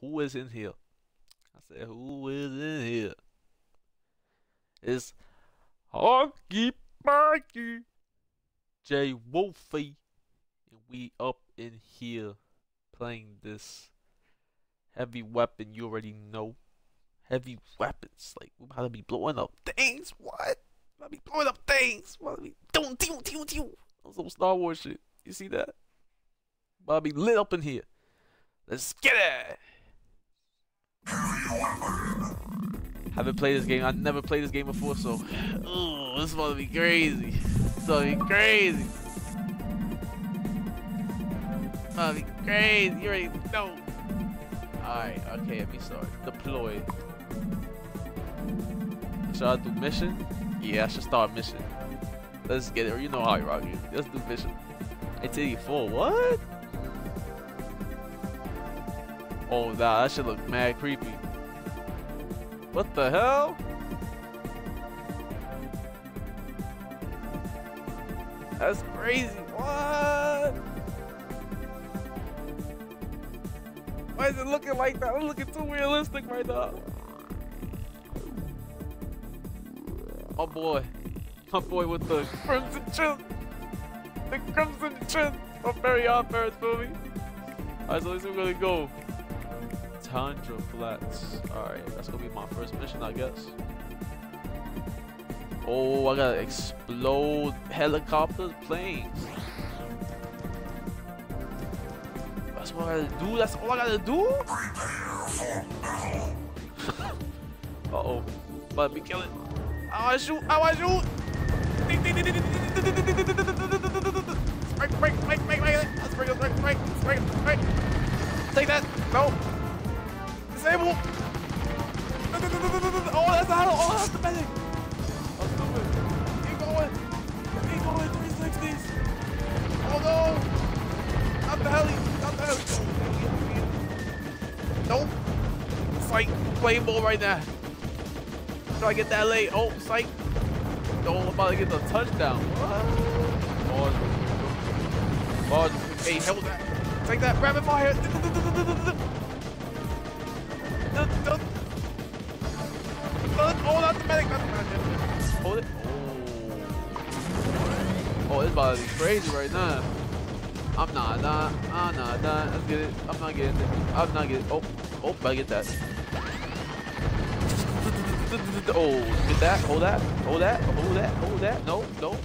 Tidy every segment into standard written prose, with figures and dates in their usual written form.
who is in here? I said, who is in here? It's Honky Tonk Jay Wolfie. And we up in here playing this Heavy Weapon. You already know. Heavy weapons. Like, we're about to be blowing up things. What? About to be blowing up things. What about to be doing. That was some Star Wars shit. You see that? About to be lit up in here. Let's get it! Haven't played this game. I've never played this game before, so ooh, this is about to be crazy. It's about to be crazy. It's about to be crazy. You already know. Alright, okay, let me start. Deploy. Should I do mission? Yeah, I should start mission. Let's get it. You know how I rock you. Let's do mission. 1884, what? Oh, nah, that shit look mad creepy. What the hell? That's crazy. What? Why is it looking like that? I'm looking too realistic right now. Oh boy. My boy with the crimson chin. The crimson chin. A Fairly OddParents movie. Alright, so let's see where we're gonna go. Tundra flats. Alright, that's gonna be my first mission, I guess. Oh, I gotta explode helicopters, planes. That's what I gotta do? That's all I gotta do? Uh oh. About to be killing. I wanna shoot! I wanna shoot! Break, break, break, break, let's break, break, break, break, break. Take that! No! Disable! Oh, that's the handle! Oh, that's the magic! Oh, stupid! Keep going! Keep going! 360s! Oh no! Not the heli! Not the heli! Nope! Psych! Playing ball right now! Try to get that late! Oh, psych! No, I'm about to get the touchdown! What? Ball! Hey, hell with that! Take that! Rapid fire! Oh, that's the medic! Hold it. Oh. Oh, this about to be crazy right now. I'm not done. I'm not done. Let's get it. I'm not getting it. I'm not getting it. Oh. Oh, I get that. Oh, get that. Hold that. Hold that. Hold that. Hold that. No, no.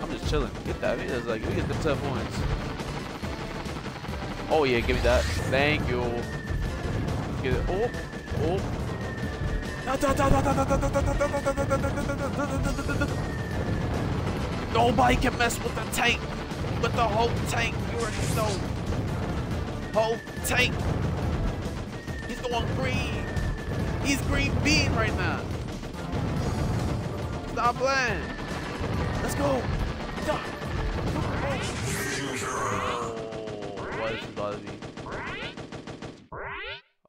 I'm just chilling. Get that. It's like, we get the 10 points. Oh, yeah. Give me that. Thank you. Get it. Oh. Oh. Nobody can mess with the tank, with the whole tank. You already know. Whole tank. He's going green. He's green bean right now. Stop playing. Let's go. Oh, what is it about to be?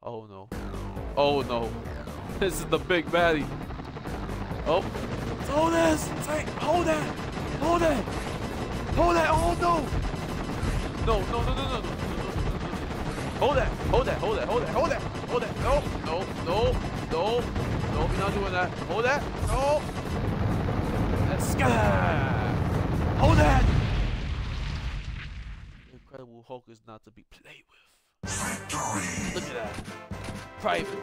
Oh no. Oh no. This is the big baddie. Oh. Hold this! Hold that! Hold that! Hold that! Oh no! No, no, no, no, no, no. Hold that! Hold that! Hold that! Hold that! Hold that! Hold that! No! No! No! No! No, we're not doing that. Hold that! No! Let's go! Hold that! Incredible Hulk is not to be played with. Victory! Look at that. Private.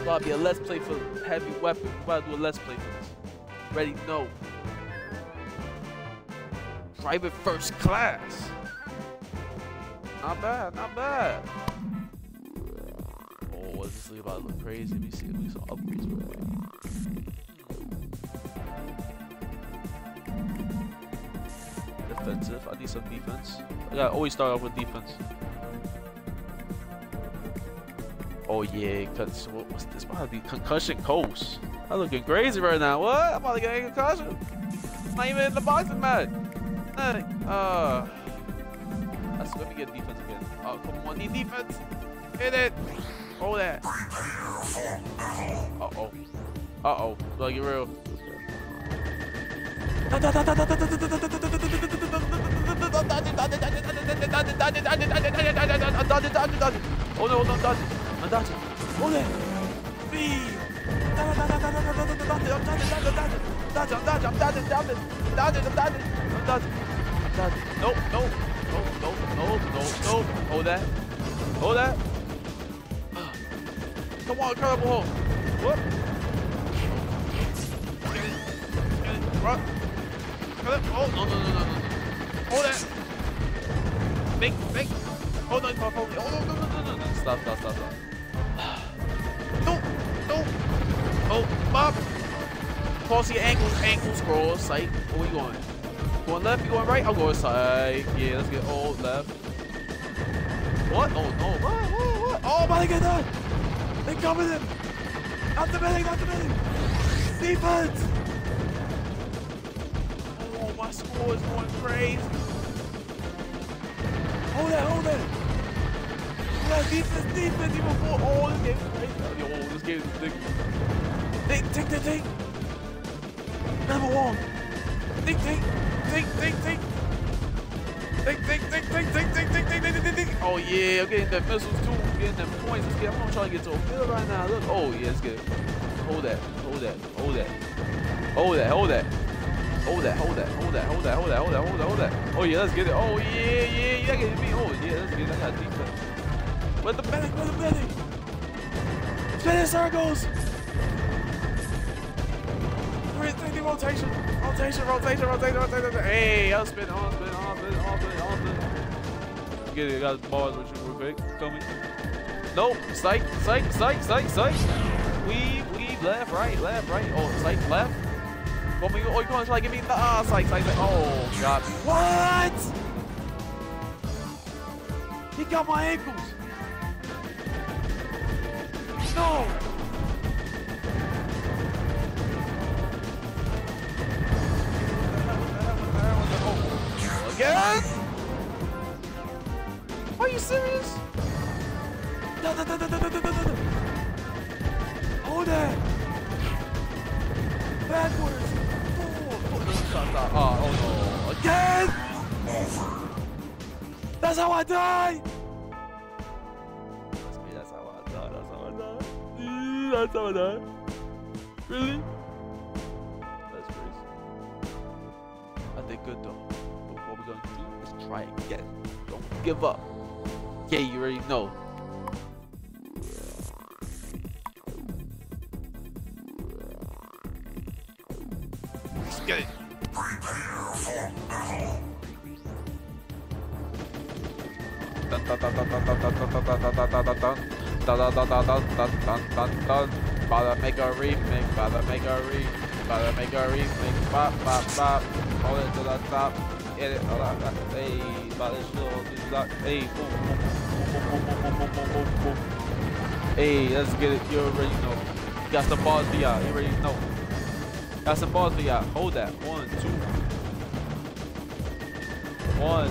About to be a let's play for Heavy Weapon. We're about to do a let's play for this. Ready? No. Private first class. Not bad, not bad. Oh, what's this thing about to look crazy? Let me see if we saw upgrades real quick. Defensive. I need some defense. I gotta always start off with defense. Oh yeah, what's this about to be? Concussion coast. I'm looking crazy right now. What? I'm about to get a concussion. I'm not even in the boxing match. Let me get defense again. Oh, come on, need defense. Hit it. Hold that. Uh-oh. Uh-oh. Like you're real. No. Hold that. Come on, Incredible Hulk. What? Run. Oh, no. Hold that. Make. Hold on, no. Stop. No. Oh, Bob. Cross your ankles, cross, sight. Where you going? Going left, you going right? I'm going side. Yeah, let's get old left. What? Oh, no. What? Oh, my God. They covered him. Not the building. Defense. Oh, my score is going crazy. Hold it. Yeah, defense, even before. Oh, this game is crazy. Yo, this game is thick. Think. Number one. Think. Oh yeah, I'm getting that missiles too. I'm getting them points. I'm not trying to get to a field right now. Look. Oh yeah, it's good. Hold that. Oh yeah, let's get it. Oh yeah. You gotta get me. Oh yeah, let's get it. I got defense. Where the medic? Spin in circles. 360 rotation. Hey, I'll spin. Get it, I got the bars with you real quick. Tell me. No, psych. Weave, left, right. Oh, psych, left. Oh, you gonna try to give me the psych. Oh, God. What? He got my ankles. No. Yes? Are you serious? No. Hold that. Backwards. Oh no. Again? That's how I die. Really? That's crazy. I did good though. Gonna do is try again. Don't give up. Yeah, you already know. Let's get it. Gotta make a remix. Bop. Hold it to the top. Get it, hold on. Hey, about this little block. Hey, boom. Hey, let's get it. You already know. Got some balls for y'all. Hold that. One, two, one.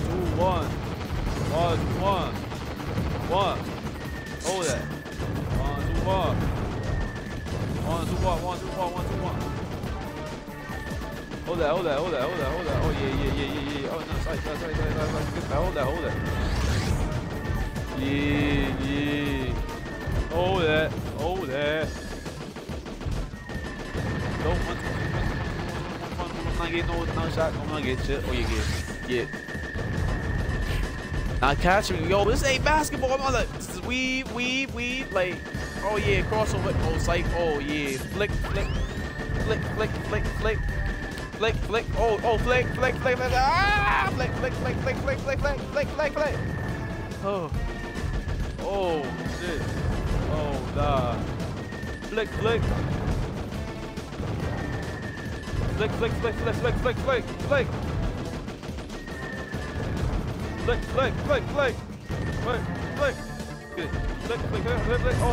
Hold that. One, two, one. Hold that. Oh, yeah. Oh, no, sorry. Hold that. Yeah. Hold that. Don't. I'm not getting no shot. I'm not getting shit. Oh, yeah, get. Not catching me. Yo, this ain't basketball. I'm not like, this is weave. Like, oh, yeah, crossover. Oh, psych. Oh, yeah. Flick. Flick, oh, flick, ah, flick. Oh, shit, oh, nah, flick, oh,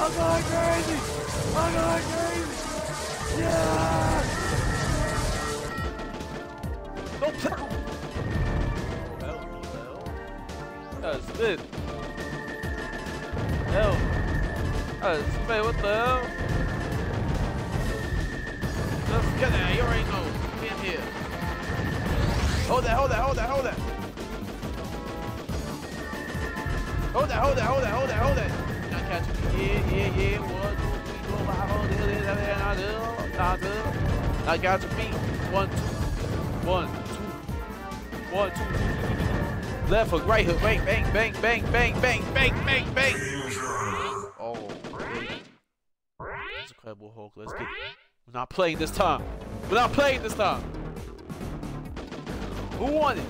I'm going crazy! Yeah! Don't play! Hell. That's it. Hell. That's it, man, what the hell? That's Get there, you already know. Come in here. Hold that, hold that, hold that, hold that. Hold that, hold that, hold that, hold that, hold that. Now catch it. Yeah, yeah, yeah. 1, 2, 3, 4, 5, 6, 7, 8, 9, 10. Now catch your feet. 1, 2, 1, 2, 1, 2. Left hook, right hook, bang, bang, bang, bang, bang, bang, bang, bang, bang. Oh, it's Incredible Hulk. Let's get it. We're not playing this time. We're not playing this time. Who won it?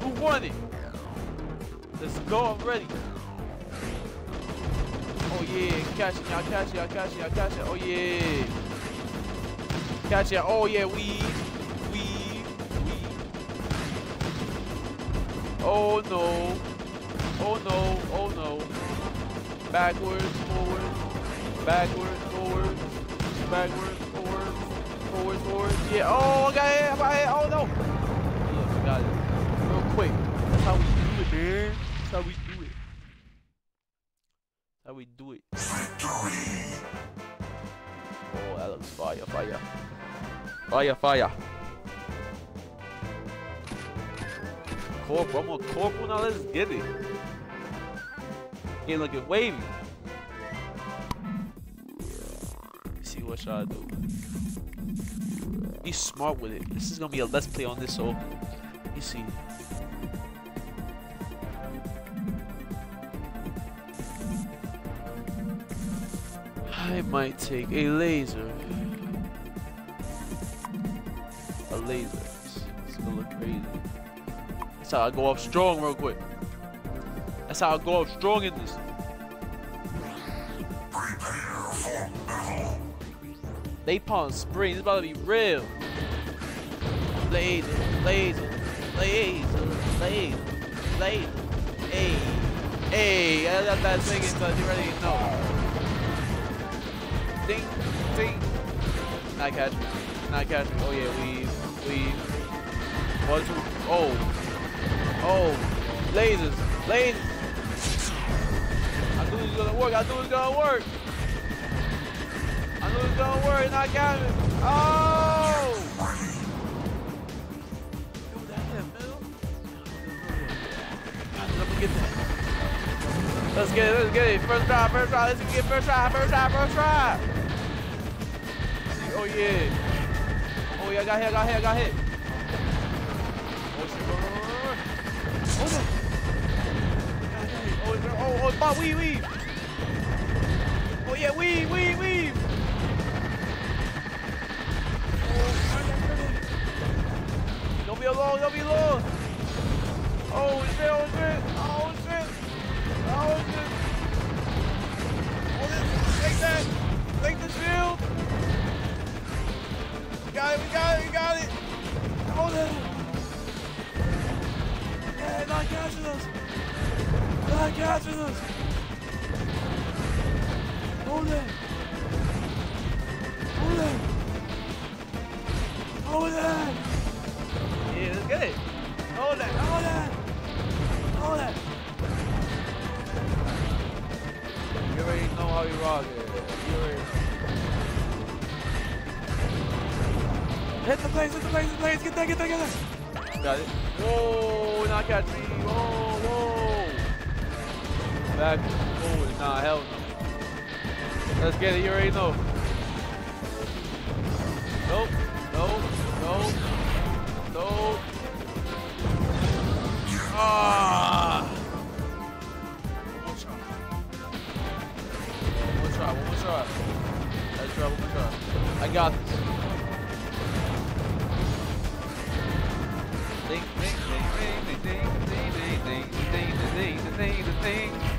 Who won it? Let's go already. Oh yeah, catch it, y'all catch it, y'all catch it, y'all catch it. Oh yeah. Catch it. Oh yeah, we. Oh no. Oh no, oh no. Backwards, forward, backwards, forward, backwards, forward, forward, forward. Yeah, oh I got it, I got it, oh no. Yeah, we got it. Real quick. That's how we do it, man. That's how we do it. That's how we do it. Victory. Oh, that looks fire, fire. Fire, fire. Corporal, I'm on Corporal now, let's get it. Game looking wavy. Let's see what should I do. Be smart with it. This is gonna be a let's play on this, so let me see. I might take a laser. A laser. It's gonna look crazy. That's how I go up strong real quick. That's how I go up strong in this. Prepare for battle. Napalm Spring, it's about to be real. Laser, laser, laser, laser, laser. Hey, hey, I got that singing, but you already know. Ding, ding. Not catch me, not catch me. Oh yeah, weave. 1, 2, oh. Oh, lasers, lasers. I knew it was gonna work, I knew it was gonna work. I knew it was gonna work and I got it. Oh! Dude, that hit middle. Let me get that. Let's get it. First try, let's get first try, first try, first try. Oh yeah. Oh yeah, I got hit, I got hit, I got hit. Oh, no. Oh, oh, weave, weave. Oh, yeah, weave, weave, weave. Oh, don't be alone, don't be alone. Oh, shit, oh, shit. Oh, shit. Oh, shit. Oh, this. Take that. Take the shield. We got it, we got it, we got it. Oh, this. Yeah, not catching us! Not catching us! Hold it! Hold it! Hold it! Yeah, let's get it! Hold it! Hold it! Hold it! You already know how you rock it. You already know. Hit the place! Hit the place! Hit the place! Get there! Get there! Get there! Got it. Whoa, not catch me. Whoa, whoa. Back forward. Nah, hell no. Let's get it. You already know. Nope. Nope. Nope. Nope. Ah. One more try. One more try. One more try. Let's try one more try. I got this.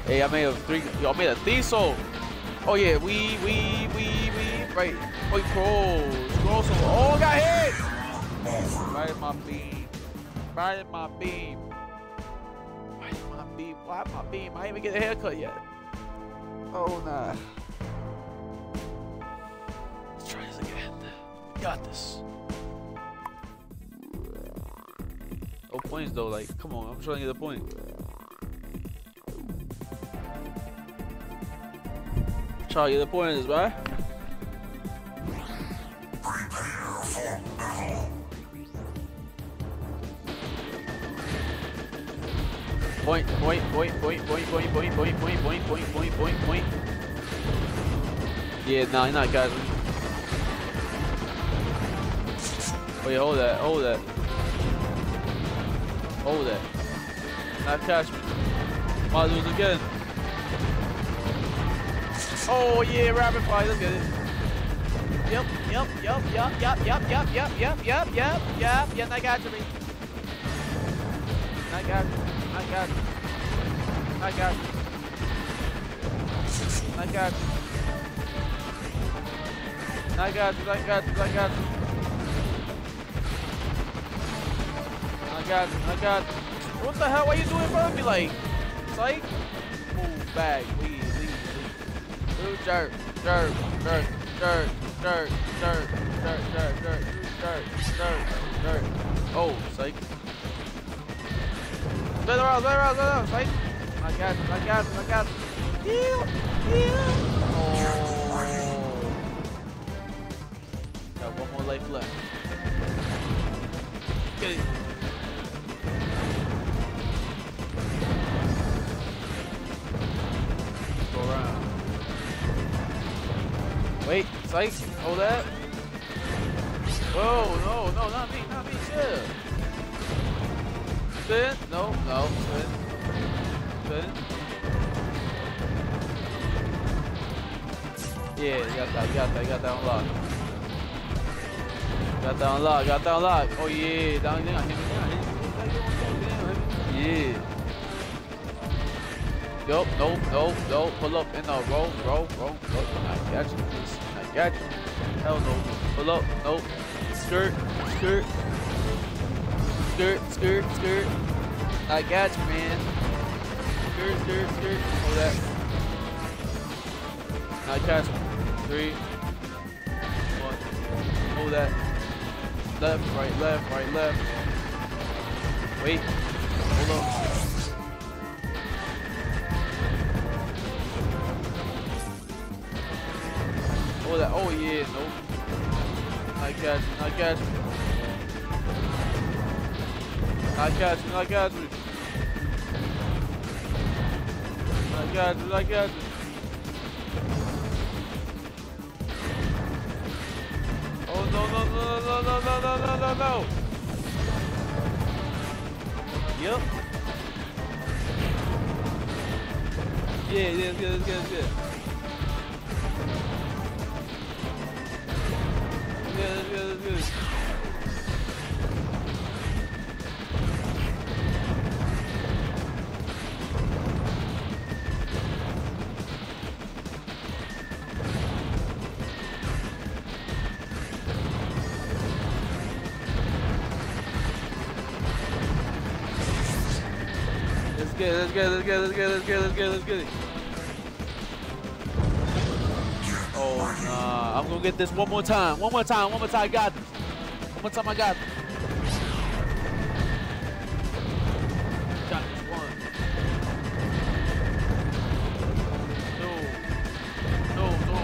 Hey, I made a three. Yo, I made a thieso. Oh yeah, we right. Oh, cross over. Oh, got hit. Right in my beam. Right in my beam. Right in my beam. Why my beam? I ain't even get a haircut yet. Oh nah. Let's try this again. We got this. Oh, points though, like, come on, I'm trying to get a point. Try to get the point, right? Point, point, point, point, point, point, point, point, point, point, point, point, point, point. Yeah, no, he's not got him. Wait, hold that, hold that. Hold that. Not catch me. Might as well just get him. Oh yeah, rapid fire, look at it. Yup, yup, yup, yup, yup, yup, yup, yup, yup, yup, yup, yup, yup, I got you, me. I got you. I got you. I got you. I got you. I got you, I got you, I got you. I got you, I got you. What the hell? Why you doing in front of me like? Psych? Move back, please, please. Do jerk, jerk, jerk, jerk, jerk, jerk, jerk, jerk, jerk, jerk, jerk, jerk. Oh, psych. Spin around, psych. I got you, I got you, I got you. Heal, heal. Got one more life left. Get it. Go around. Wait, psych, hold that. Whoa, no, no, not me, not me, chill. Spin, no, no, spin. Spin. Yeah, you got that, you got that, you got that unlocked. Got that unlocked, got that unlocked. Oh yeah, down there, hit me. Yeah. Nope, nope, nope, nope. Pull up in the roll, roll, roll, roll. I got you, please. I got you. Hell no. Pull up, nope. Skirt, skirt. Skirt, skirt, skirt. I got you, man. Skirt, skirt, skirt. Hold that. I got you. 3, 1. Hold that. Left, right, left, right, left. Wait. Hold on. Oh, that. Oh, yeah. Nope. Not catching. Not catching. Not catching. Not catching. Not catching. Not catching. No, no, no, no, no, no, no, no, no, no. Yep. Yeah, yeah, it's good, it's good, it's good. Yeah, it's good, it's good. Let's get it, let's get it, let's get it, let's get it, let's get it, let's get it. Oh, nah. I'm gonna get this one more time. One more time, one more time. I got this. One more time, I got this. Got this 1. No. No, no.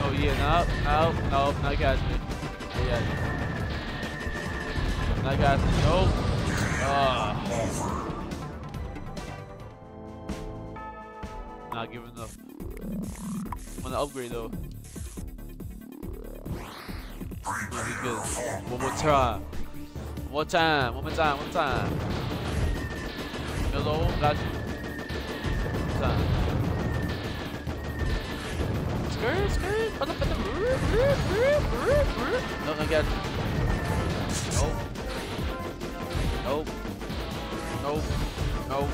Oh, yeah, no, no, no. I got you. I got you. I got the dope. Not giving up. I'm gonna upgrade though. Might be good. One more time. One more time. One more time. One more time. Hello, got you. One time. Skirt, skirt. No, I got you. Nope. Nope. Nope. Nope.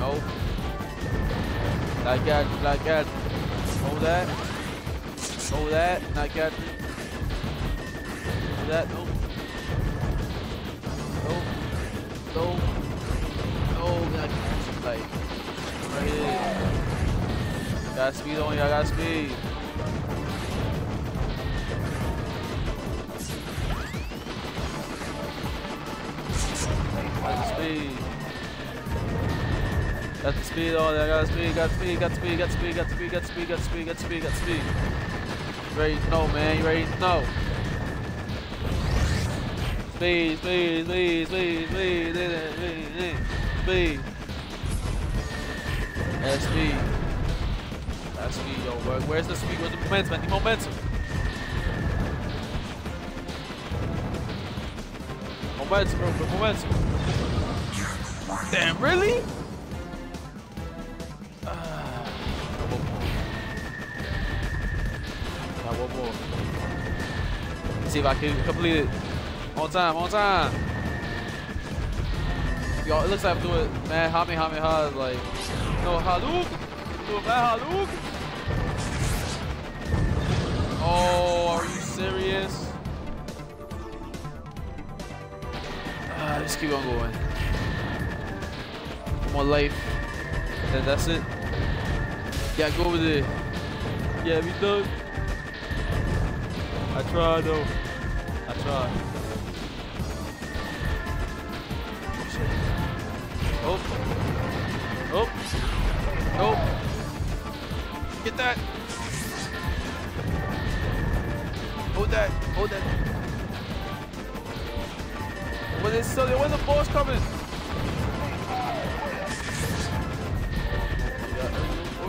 Nope. Not got you, not got you. Hold that. Hold that. Not got you. Hold that. Nope. Nope. Nope. Nope. Not got you. Right here. Got speed on you, I got speed. Got the speed on there, got the speed, got the speed, got the speed, got the speed, got the speed, got the speed, got the speed, got the speed, got the speed. You ready to know, man, you ready to know. Please, please, please, please, please, please, please, please. That's speed. That's speed, yo. Where's the speed? Where's the momentum? I need momentum. Momentum, bro. Momentum. Damn, really? One more. Let's see if I can complete it. On time, on time. Yo, it looks like I'm doing man Kamehameha, like no Hadouken. Do a bad Hadouken. Oh, are you serious? Let's keep on going. More life. And that's it. Yeah, go over there. Yeah, we done. I tried though. I tried. Oh. Oh. Oh. Get that. Hold that. Hold that. When it's silly, when the ball's coming. Oh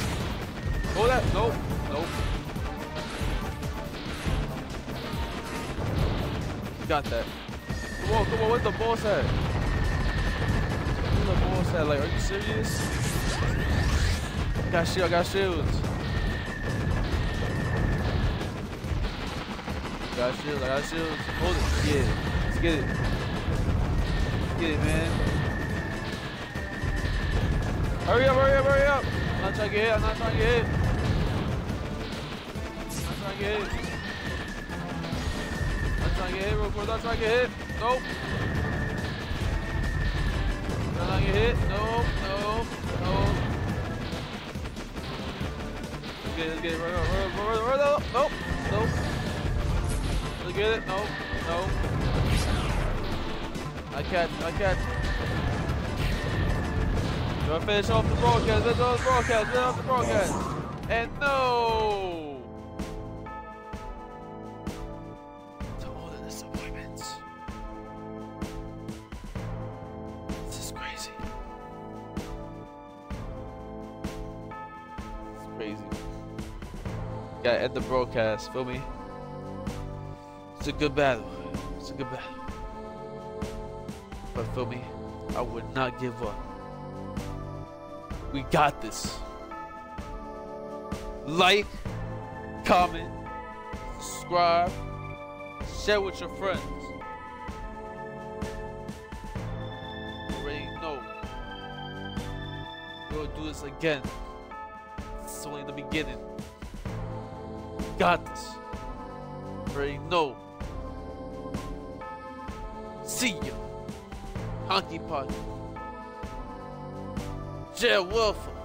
Hold that. Nope, nope. Got that. Come on, come on, where's the boss at? Where's the boss at? Like, are you serious? Got shield, I got shields. Got shields, I got shields. Hold it. Yeah. Let's get it. Let's get it, man. Hurry up, hurry up, hurry up. I'm not trying to get hit, I'm not trying to get hit. I'm not trying to get hit. I'm trying to get hit real quick, I'm trying to get hit. Nope. I'm trying to get hit. Nope, nope, nope. Let's get it, right up. Nope, nope. Let's get it, nope, nope. I catch. We're gonna finish off the broadcast, finish off the broadcast. And no! Gotta end the broadcast, feel me? It's a good battle. It's a good battle. But feel me? I would not give up. We got this. Like, comment, subscribe, share with your friends. You already know. We'll do this again. It's only the beginning. Got this. Already know. See ya. Honky Tonk Jay Wolfie.